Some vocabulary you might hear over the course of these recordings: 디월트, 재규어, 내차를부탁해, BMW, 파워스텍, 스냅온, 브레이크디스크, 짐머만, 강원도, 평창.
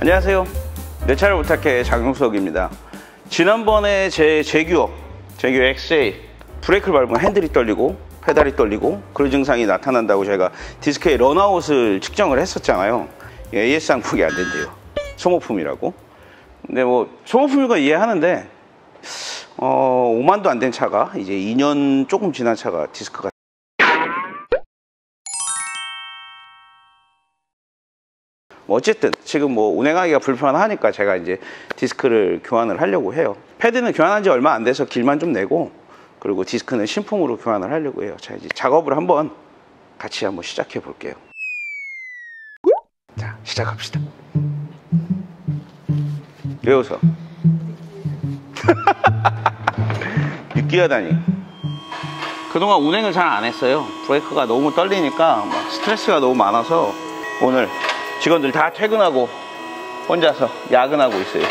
안녕하세요. 내 차를 부탁해 장용석입니다. 지난번에 제 재규어 XA 브레이크를 밟으면 핸들이 떨리고 페달이 떨리고 그런 증상이 나타난다고 제가 디스크의 런아웃을 측정을 했었잖아요. AS 항목이 안 된대요. 소모품이라고. 근데 뭐 소모품인 건 이해하는데 5만도 안 된 차가 이제 2년 조금 지난 차가 디스크가 어쨌든 지금 뭐 운행하기가 불편하니까 제가 이제 디스크를 교환을 하려고 해요. 패드는 교환한 지 얼마 안 돼서 길만 좀 내고, 그리고 디스크는 신품으로 교환을 하려고 해요. 자, 이제 작업을 같이 한번 시작해 볼게요. 자, 시작합시다. 왜 웃어? 느끼하다니. 그동안 운행을 잘 안 했어요. 브레이크가 너무 떨리니까 막 스트레스가 너무 많아서 오늘 직원들 다 퇴근하고 혼자서 야근하고 있어요.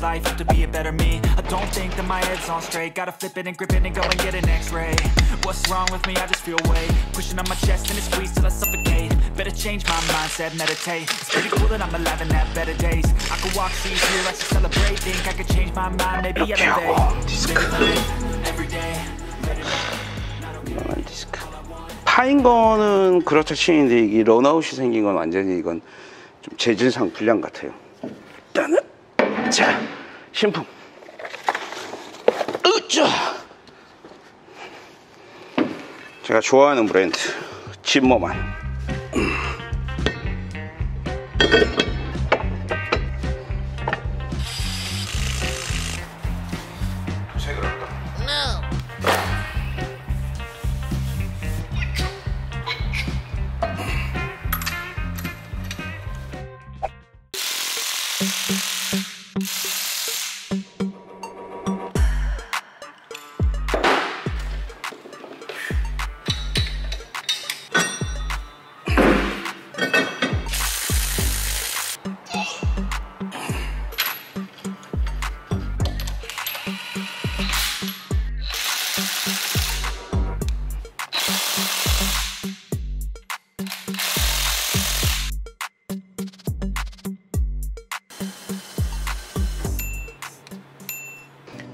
Life to be a better me. I don't think that my head's on straight. Gotta flip it and grip it and go and get an x-ray. What's wrong with me? I just feel weight pushing on my chest and it squeezes till I suffocate. Better change my mindset, meditate. It's pretty cool that I'm alive and have better days. I could walk, see, hear, I should celebrate. Think I could change my mind maybe every day. Every day. 파인 거는 그렇다 치는데 이게 런아웃이 생긴 건 완전히 이건 좀 재질상 불량 같아요. 일단은 자, 신품. 으쌰. 제가 좋아하는 브랜드 짐머만.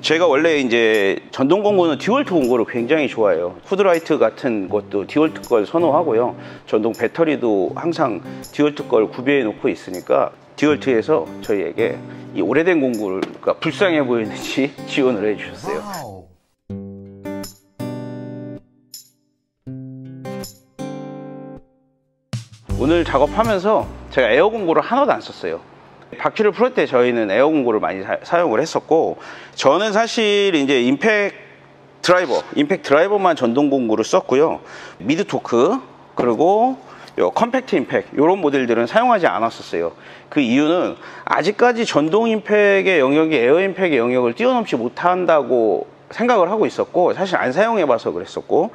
제가 원래 이제 전동 공구는 디월트 공구를 굉장히 좋아해요. 후드라이트 같은 것도 디월트 걸 선호하고요. 전동 배터리도 항상 디월트 걸 구비해 놓고 있으니까 디월트에서 저희에게 이 오래된 공구를, 그러니까 불쌍해 보이는지 지원을 해 주셨어요. 와우. 오늘 작업하면서 제가 에어 공구를 하나도 안 썼어요. 바퀴를 풀 때 저희는 에어 공구를 많이 사용을 했었고, 저는 사실 이제 임팩트 드라이버만 전동 공구를 썼고요. 미드 토크 그리고 요 컴팩트 임팩 이런 모델들은 사용하지 않았었어요. 그 이유는 아직까지 전동 임팩의 영역이 에어 임팩의 영역을 뛰어넘지 못한다고 생각을 하고 있었고, 사실 안 사용해봐서 그랬었고,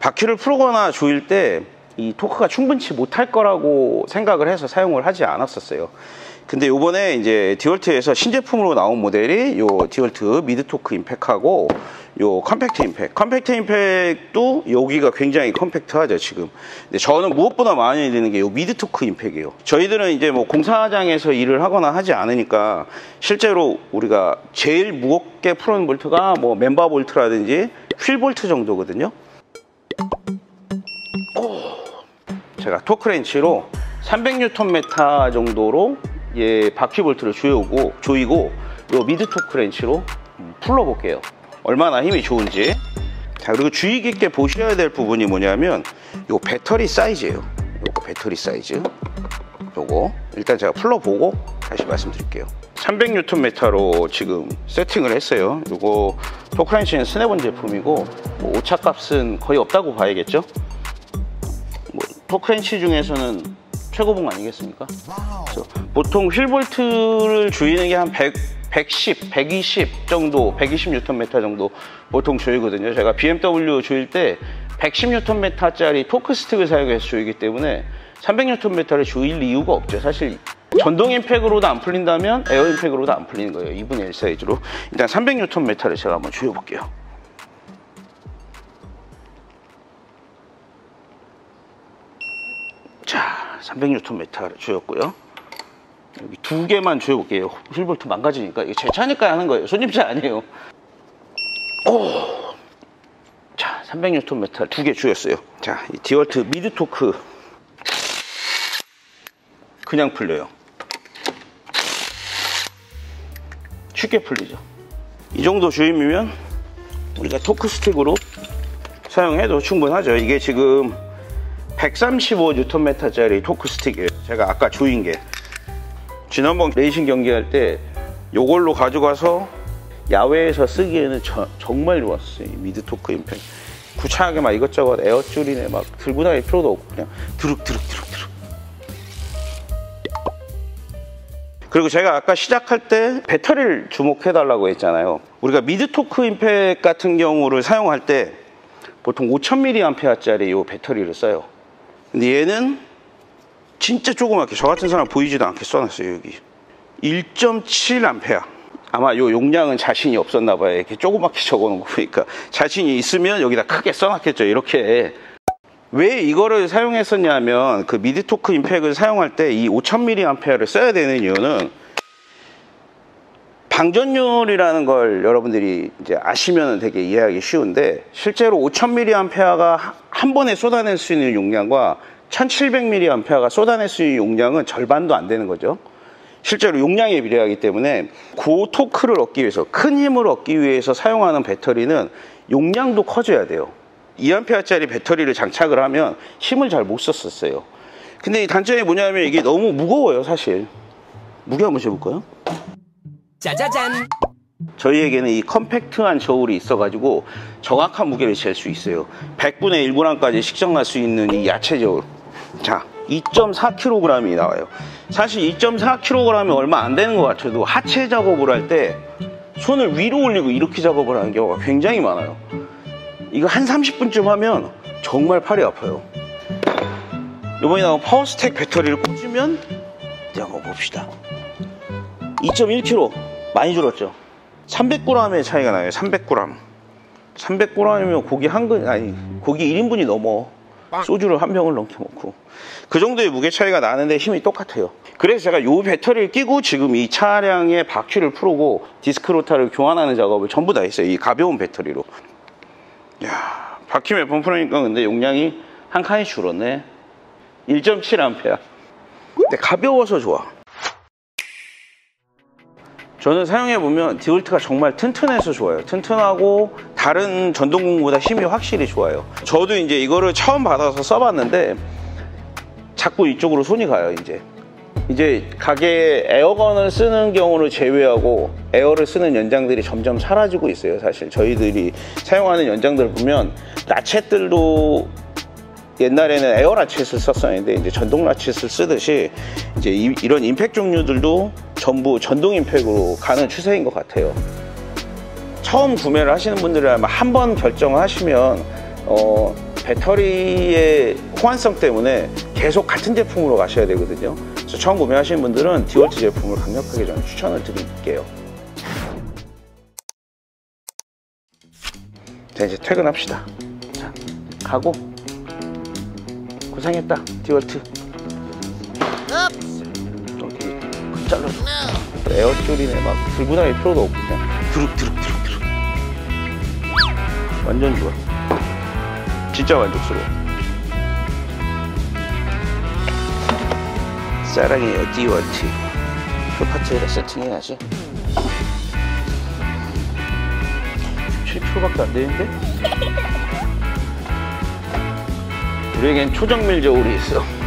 바퀴를 풀거나 조일 때 이 토크가 충분치 못할 거라고 생각을 해서 사용을 하지 않았었어요. 근데 요번에 이제 디월트에서 신제품으로 나온 모델이 요 디월트 미드토크 임팩하고 요 컴팩트 임팩도 여기가 굉장히 컴팩트하죠 지금. 근데 저는 무엇보다 많이 드는 게 요 미드토크 임팩이에요. 저희들은 이제 뭐 공사장에서 일을 하거나 하지 않으니까 실제로 우리가 제일 무겁게 풀어놓은 볼트가 뭐 멤버 볼트라든지 휠 볼트 정도거든요. 제가 토크렌치로 300Nm 정도로 예, 바퀴볼트를 조이고 요 미드토크 렌치로 풀러볼게요. 얼마나 힘이 좋은지. 자, 그리고 주의 깊게 보셔야 될 부분이 뭐냐면 요 배터리 사이즈예요. 요거 배터리 사이즈. 요거 일단 제가 풀러보고 다시 말씀드릴게요. 300Nm로 지금 세팅을 했어요. 요거 토크 렌치는 스냅온 제품이고 뭐 오차값은 거의 없다고 봐야겠죠. 뭐 토크 렌치 중에서는 최고봉 아니겠습니까? 그래서 보통 휠볼트를 조이는 게 한 100 110, 120 정도, 120Nm 정도 보통 조이거든요. 제가 BMW 조일 때 110Nm 짜리 토크 스틱을 사용해서 조이기 때문에 300Nm를 조일 이유가 없죠. 사실 전동 임팩으로도 안 풀린다면 에어 임팩으로도 안 풀리는 거예요. 2분의 1 사이즈로. 일단 300Nm를 제가 한번 조여볼게요. 자, 300Nm를 조였고요. 여기 두 개만 조여볼게요. 휠볼트 망가지니까. 이게 제 차니까 하는 거예요. 손님 차 아니에요. 오! 자, 300Nm 두 개 조였어요. 자, 이 디월트 미드 토크. 그냥 풀려요. 쉽게 풀리죠. 이 정도 주임이면 우리가 토크 스틱으로 사용해도 충분하죠. 이게 지금 135Nm 짜리 토크 스틱이에요. 제가 아까 조인 게. 지난번 레이싱 경기할 때 이걸로 가져가서 야외에서 쓰기에는 정말 좋았어요. 이 미드 토크 임팩. 구차하게 막 이것저것 에어줄이네 막 들고 다닐 필요도 없고 그냥 드륵드륵드륵드륵. 그리고 제가 아까 시작할 때 배터리를 주목해달라고 했잖아요. 우리가 미드 토크 임팩 같은 경우를 사용할 때 보통 5000mAh 짜리 이 배터리를 써요. 근데 얘는 진짜 조그맣게 저 같은 사람 보이지도 않게 써놨어요. 여기 1.7A. 아마 요 용량은 자신이 없었나 봐요. 이렇게 조그맣게 적어놓은 거 보니까 자신이 있으면 여기다 크게 써놨겠죠. 이렇게. 왜 이거를 사용했었냐면 그 미드토크 임팩을 사용할 때 이 5000mAh를 써야 되는 이유는 방전율이라는 걸 여러분들이 이제 아시면 되게 이해하기 쉬운데 실제로 5000mAh가 한 번에 쏟아낼 수 있는 용량과 1700mAh가 쏟아낼 수 있는 용량은 절반도 안 되는 거죠. 실제로 용량에 비례하기 때문에 고 토크를 얻기 위해서, 큰 힘을 얻기 위해서 사용하는 배터리는 용량도 커져야 돼요. 2Ah짜리 배터리를 장착을 하면 힘을 잘 못 썼었어요. 근데 이 단점이 뭐냐면 이게 너무 무거워요. 사실 무게 한번 재볼까요? 짜자잔! 저희에게는 이 컴팩트한 저울이 있어가지고 정확한 무게를 잴 수 있어요. 100분의 1g까지 식정할 수 있는 이 야채 저울. 자, 2.4kg이 나와요. 사실 2.4kg이 얼마 안 되는 것 같아도 하체 작업을 할 때 손을 위로 올리고 이렇게 작업을 하는 경우가 굉장히 많아요. 이거 한 30분쯤 하면 정말 팔이 아파요. 이번에 나온 파워스택 배터리를 꽂으면 한번 봅시다. 2.1kg 많이 줄었죠. 300g의 차이가 나요. 300g. 300g이면 고기 한 근, 아니 고기 1인분이 넘어. 소주를 한 병을 넘게 먹고 그 정도의 무게 차이가 나는데 힘이 똑같아요. 그래서 제가 이 배터리를 끼고 지금 이 차량의 바퀴를 풀고 디스크 로타를 교환하는 작업을 전부 다 했어요. 이 가벼운 배터리로. 야, 바퀴 몇 번 풀으니까 근데 용량이 한 칸이 줄었네. 1.7A. 근데 가벼워서 좋아. 저는 사용해보면 디월트가 정말 튼튼해서 좋아요. 튼튼하고 다른 전동공구보다 힘이 확실히 좋아요. 저도 이제 이거를 처음 받아서 써봤는데 자꾸 이쪽으로 손이 가요. 이제 가게에 에어건을 쓰는 경우를 제외하고 에어를 쓰는 연장들이 점점 사라지고 있어요. 사실 저희들이 사용하는 연장들을 보면 라쳇들도 옛날에는 에어 라쳇을 썼었는데 이제 전동 라쳇을 쓰듯이 이제 이런 임팩 종류들도 전부 전동 임팩으로 가는 추세인 것 같아요. 처음 구매를 하시는 분들이라면 한 번 결정을 하시면 배터리의 호환성 때문에 계속 같은 제품으로 가셔야 되거든요. 그래서 처음 구매하시는 분들은 디월트 제품을 강력하게 저는 추천을 드릴게요. 자, 이제 퇴근합시다. 자, 가고. 고생했다, 디월트. 여기 급 잘라줘. 에어줄이네 막 들고 다닐 필요도 없고 그냥 드륵드륵드륵드륵. 완전 좋아. 진짜 만족스러워. 사랑해요, 디월트. 쇼파트에다 세팅해야지. 7kg밖에 안 되는데? 우리에겐 초정밀 저울이 있어.